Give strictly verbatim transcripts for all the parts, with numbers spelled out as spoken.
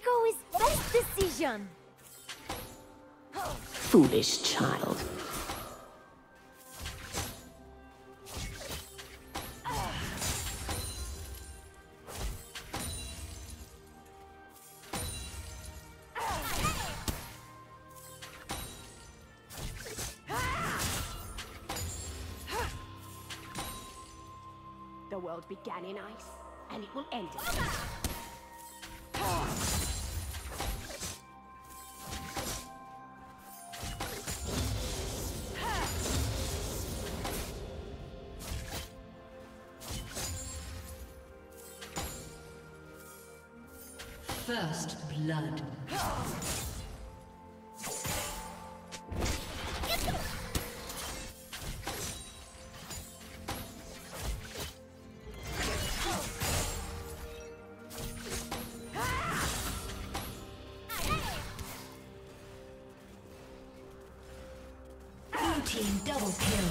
Echo is best decision. Foolish child. The world began in ice, and it will end in ice. First blood. Blue team double kill.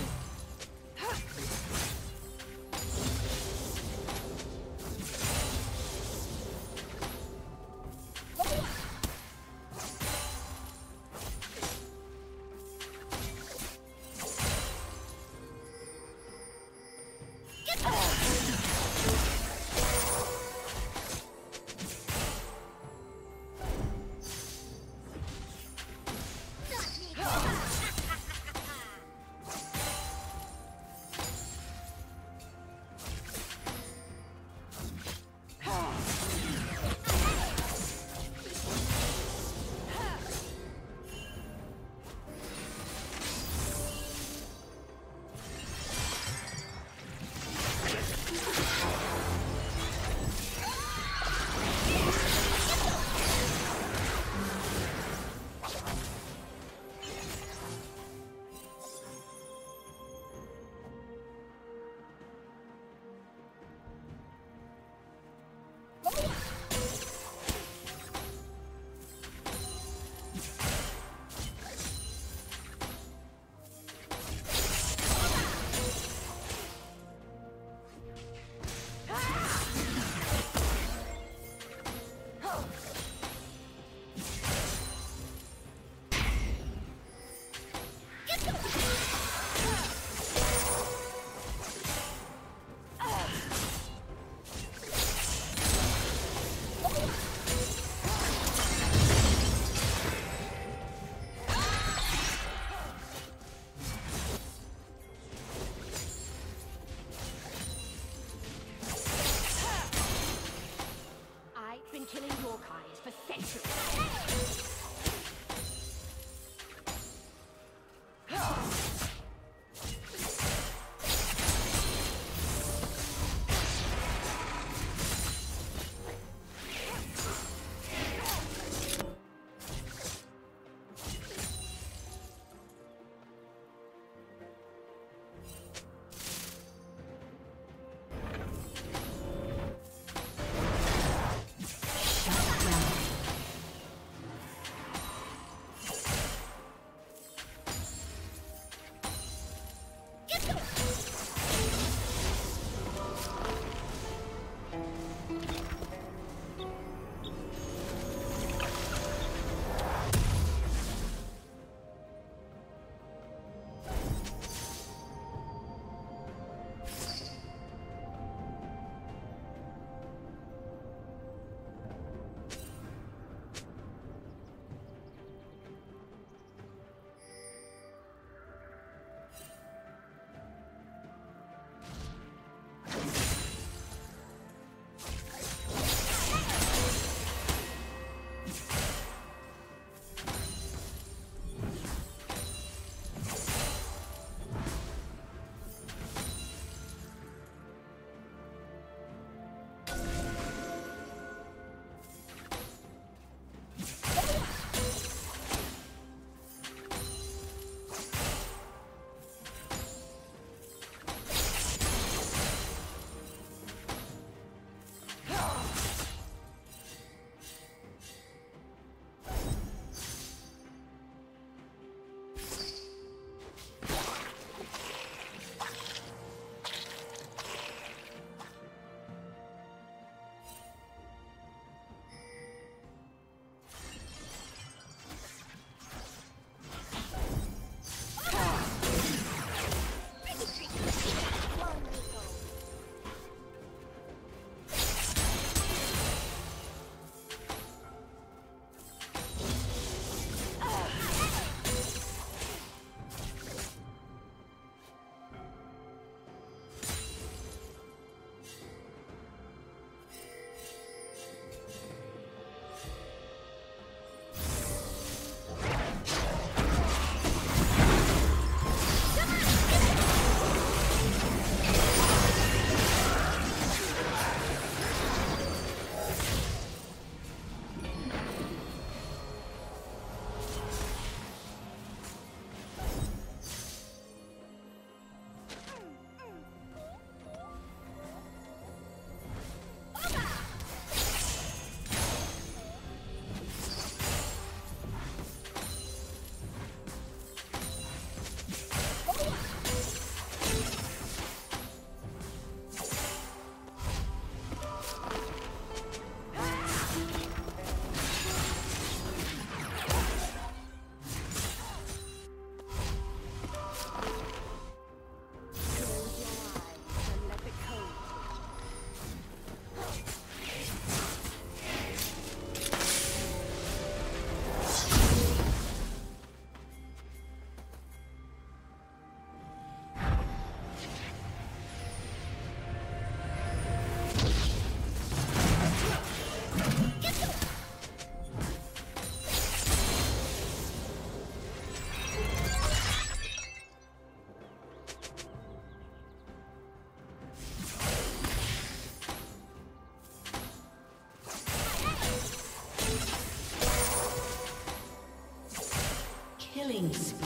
Killing spree.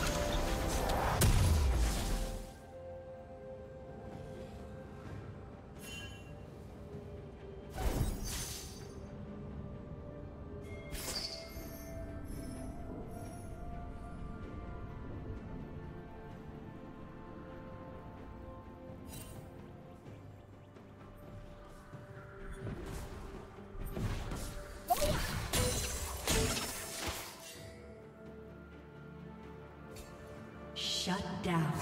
Shut down.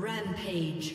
Rampage.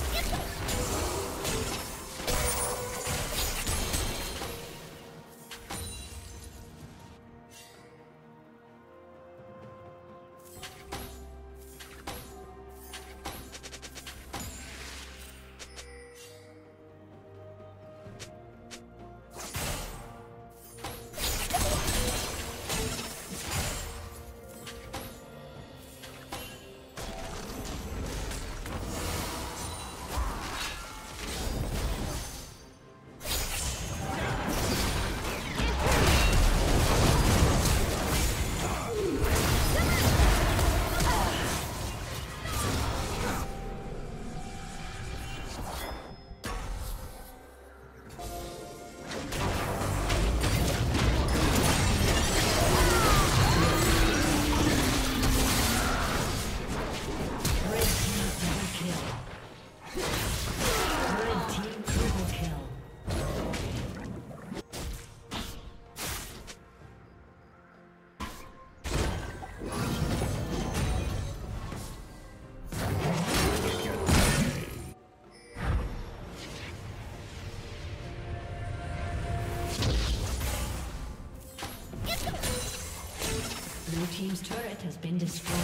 Blue team's turret has been destroyed.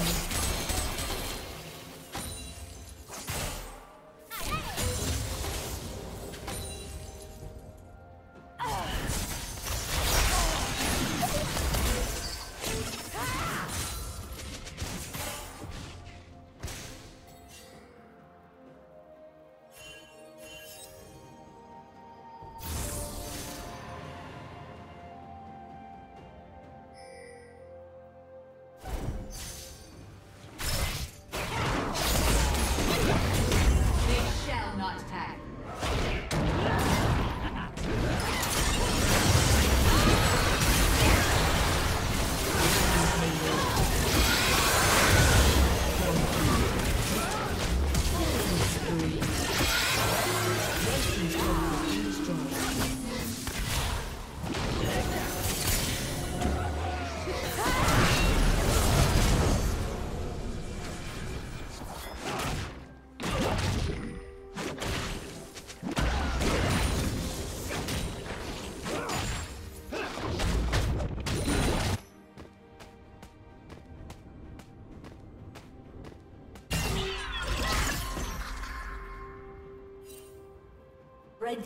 Red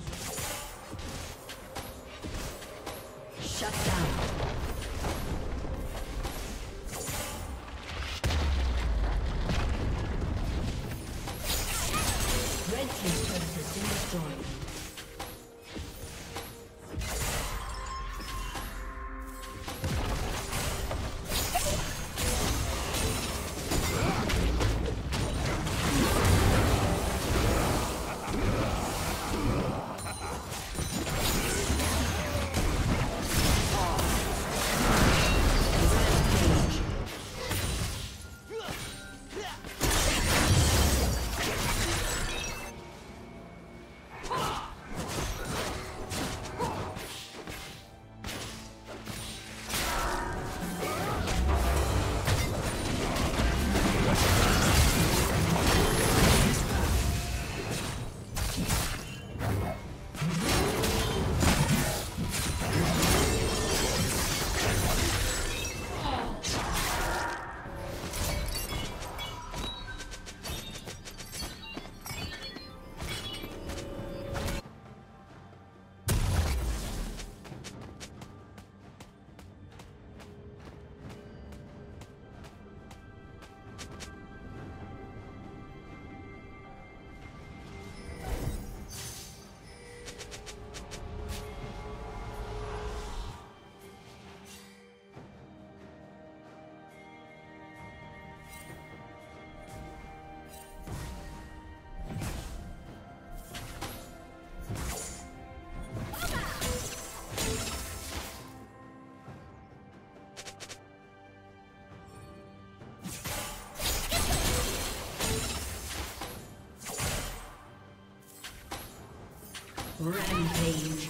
Shut down. Rampage.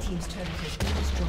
Team's turret has been destroyed.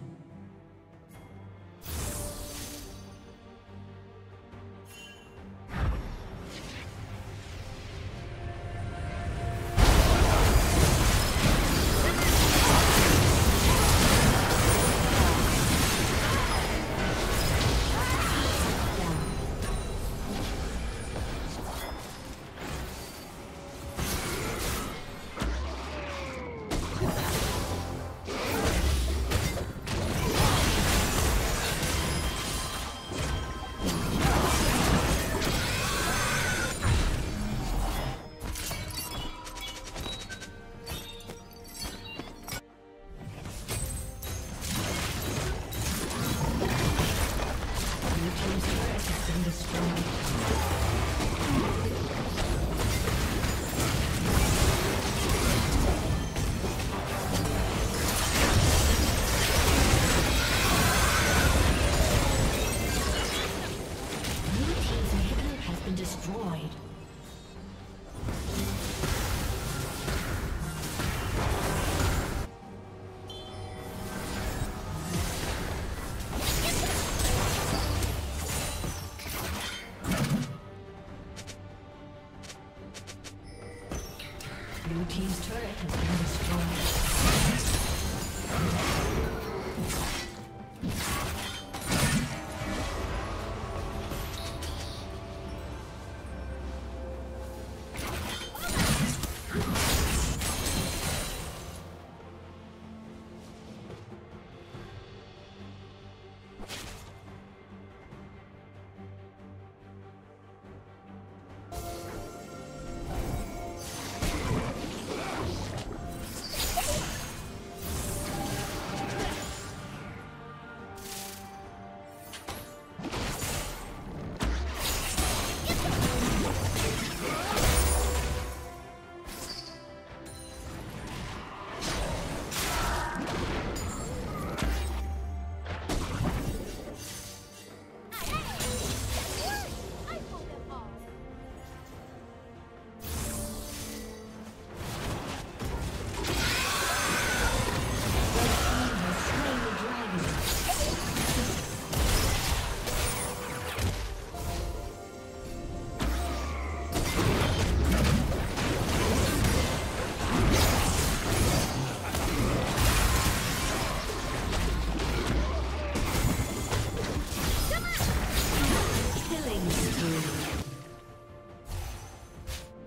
Blue team's turret has been destroyed.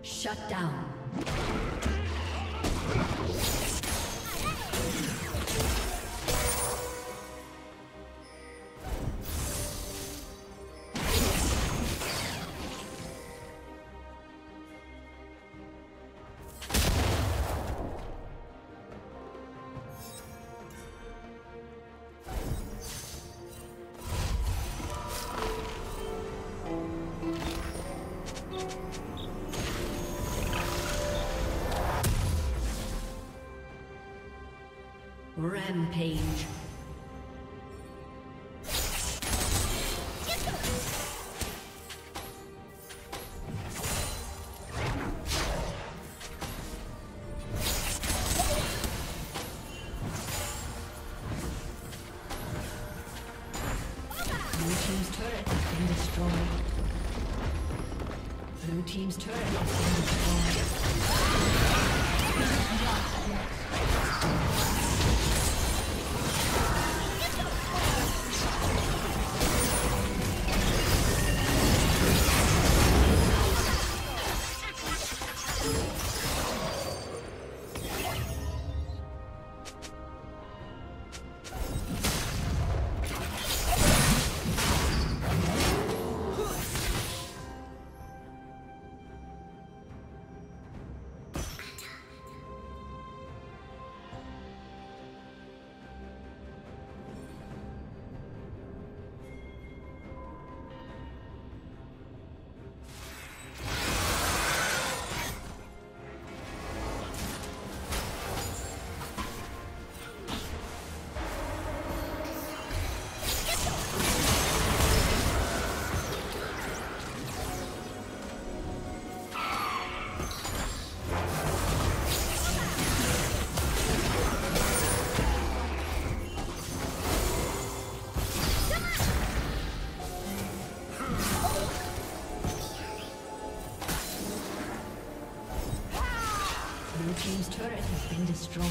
Shut down. Rampage. Blue team's turret has been destroyed. Blue team's turret has been destroyed. Blue team's turret has been destroyed.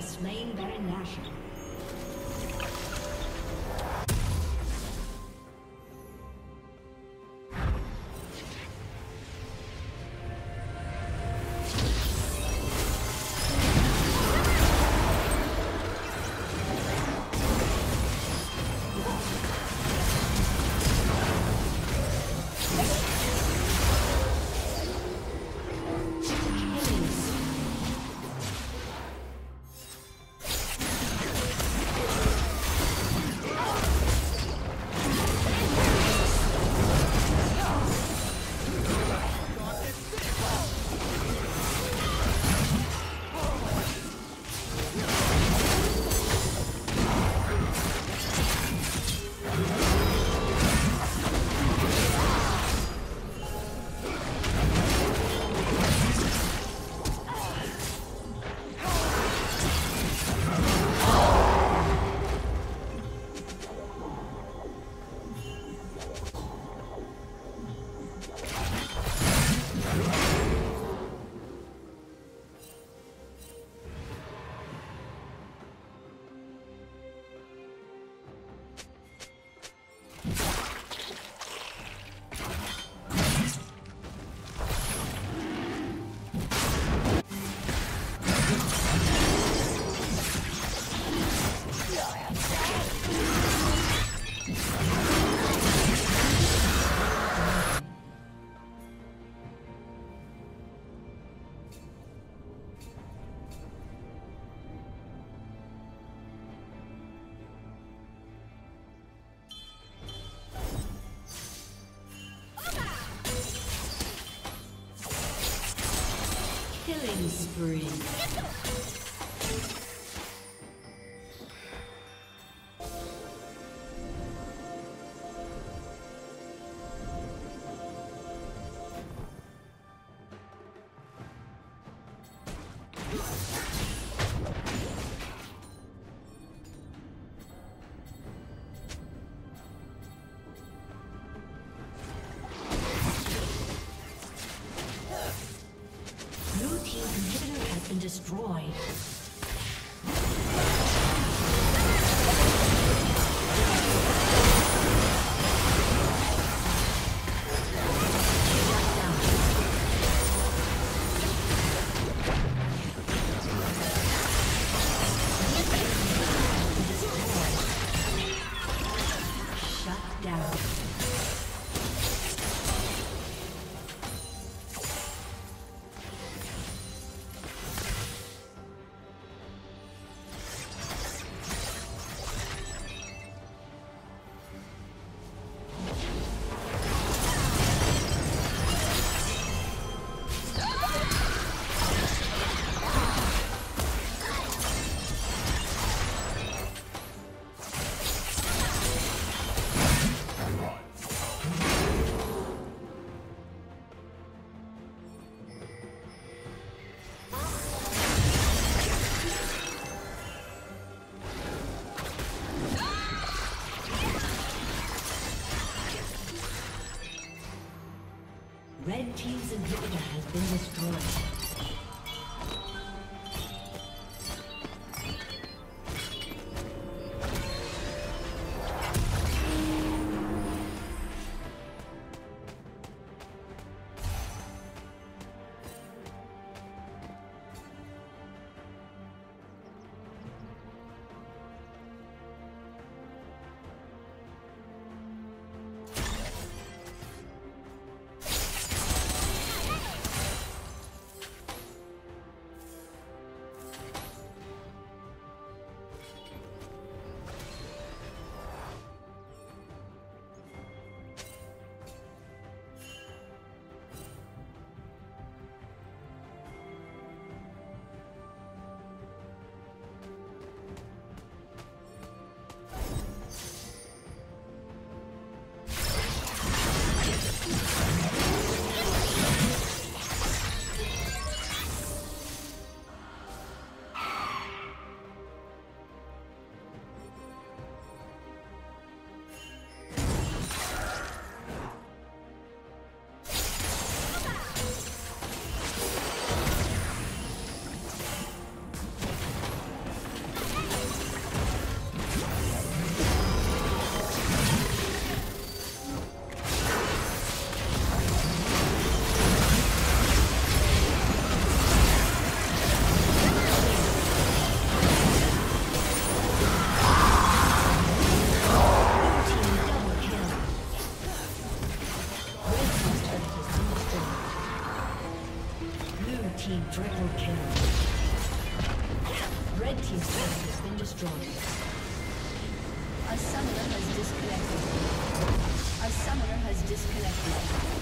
Slain Baron Nashor. Killing spree. Destroyed. Red team's inhibitor has been destroyed. summoner has disconnected.